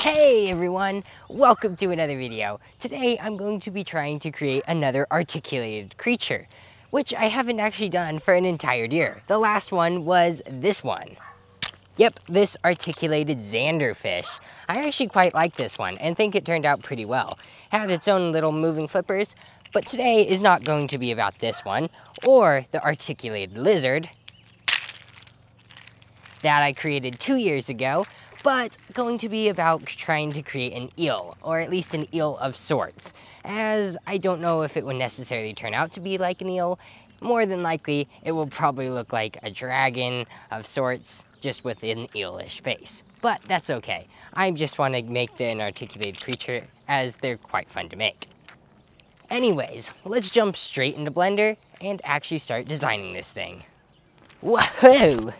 Hey everyone, welcome to another video. Today I'm going to be trying to create another articulated creature, which I haven't actually done for an entire year. The last one was this one. Yep, this articulated xanderfish. I actually quite like this one and think it turned out pretty well. It had its own little moving flippers, but today is not going to be about this one or the articulated lizard that I created 2 years ago, but going to be about trying to create an eel, or at least an eel of sorts, as I don't know if it would necessarily turn out to be like an eel. More than likely, it will probably look like a dragon of sorts, just with an eelish face. But that's okay. I just want to make the inarticulated creature, as they're quite fun to make. Anyways, let's jump straight into Blender and actually start designing this thing. Whoa!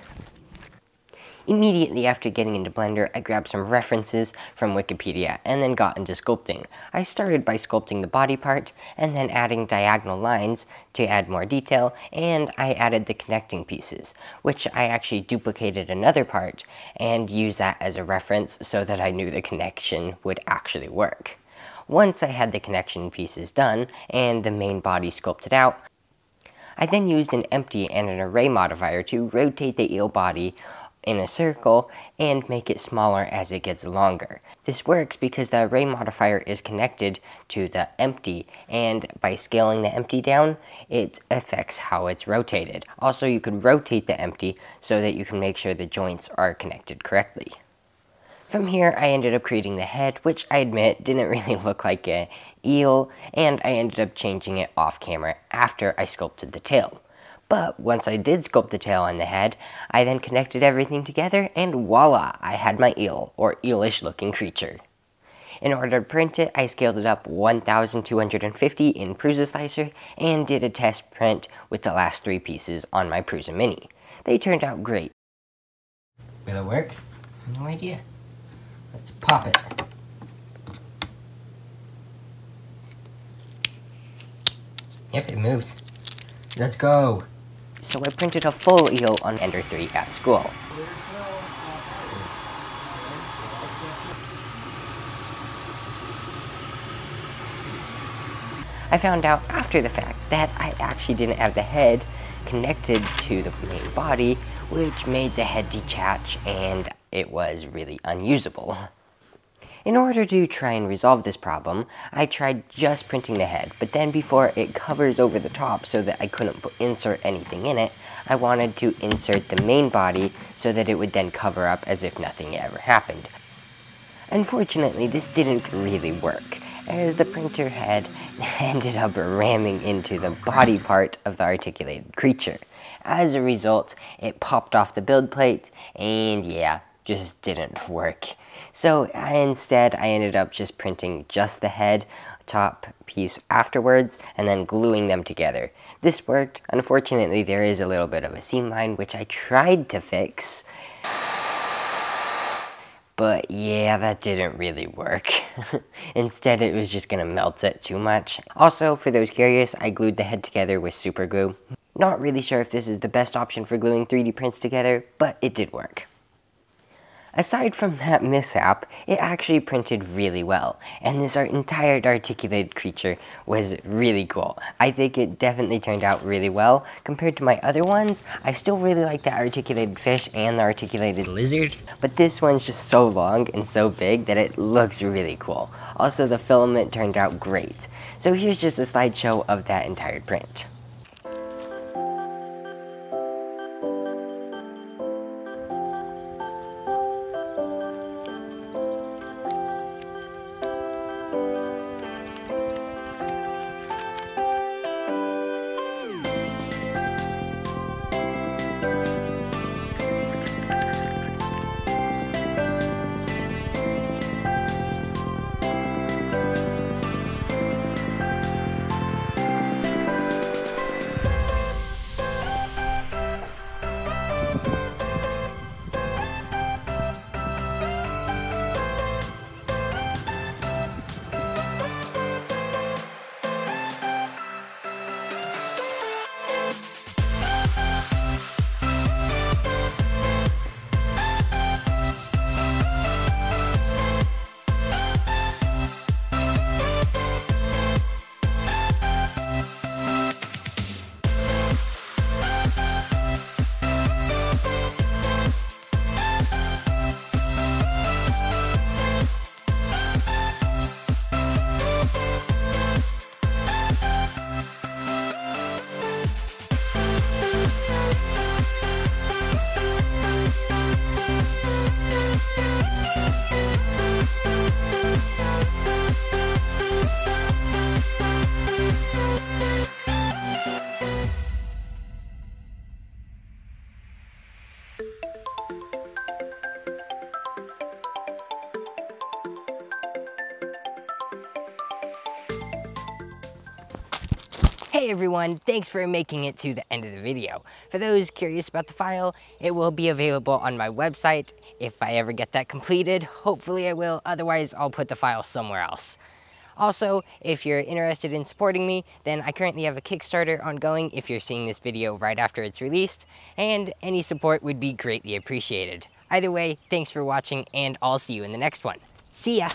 Immediately after getting into Blender, I grabbed some references from Wikipedia and then got into sculpting. I started by sculpting the body part and then adding diagonal lines to add more detail, and I added the connecting pieces, which I actually duplicated another part and used that as a reference so that I knew the connection would actually work. Once I had the connection pieces done and the main body sculpted out, I then used an empty and an array modifier to rotate the eel body in a circle and make it smaller as it gets longer. This works because the array modifier is connected to the empty, and by scaling the empty down, it affects how it's rotated. Also, you can rotate the empty so that you can make sure the joints are connected correctly. From here, I ended up creating the head, which I admit didn't really look like an eel, and I ended up changing it off camera after I sculpted the tail. But once I did sculpt the tail and the head, I then connected everything together and voila, I had my eel, or eelish looking creature. In order to print it, I scaled it up 1250 in Prusa Slicer and did a test print with the last three pieces on my Prusa Mini. They turned out great. Will it work? No idea. Let's pop it. Yep, it moves. Let's go. So I printed a full eel on Ender-3 at school. I found out after the fact that I actually didn't have the head connected to the main body, which made the head detach and it was really unusable. In order to try and resolve this problem, I tried just printing the head, but then before it covers over the top so that I couldn't insert anything in it, I wanted to insert the main body so that it would then cover up as if nothing ever happened. Unfortunately, this didn't really work, as the printer head ended up ramming into the body part of the articulated creature. As a result, it popped off the build plate, and yeah, just didn't work. So instead, I ended up just printing just the head, top piece afterwards, and then gluing them together. This worked. Unfortunately, there is a little bit of a seam line, which I tried to fix, but yeah, that didn't really work. Instead, it was just gonna melt it too much. Also, for those curious, I glued the head together with super glue. Not really sure if this is the best option for gluing 3D prints together, but it did work. Aside from that mishap, it actually printed really well, and this entire articulated creature was really cool. I think it definitely turned out really well. Compared to my other ones, I still really like the articulated fish and the articulated lizard, but this one's just so long and so big that it looks really cool. Also, the filament turned out great. So here's just a slideshow of that entire print. Hey everyone, thanks for making it to the end of the video. For those curious about the file, it will be available on my website if I ever get that completed. Hopefully I will, otherwise I'll put the file somewhere else. Also, if you're interested in supporting me, then I currently have a Kickstarter ongoing if you're seeing this video right after it's released, and any support would be greatly appreciated. Either way, thanks for watching and I'll see you in the next one. See ya!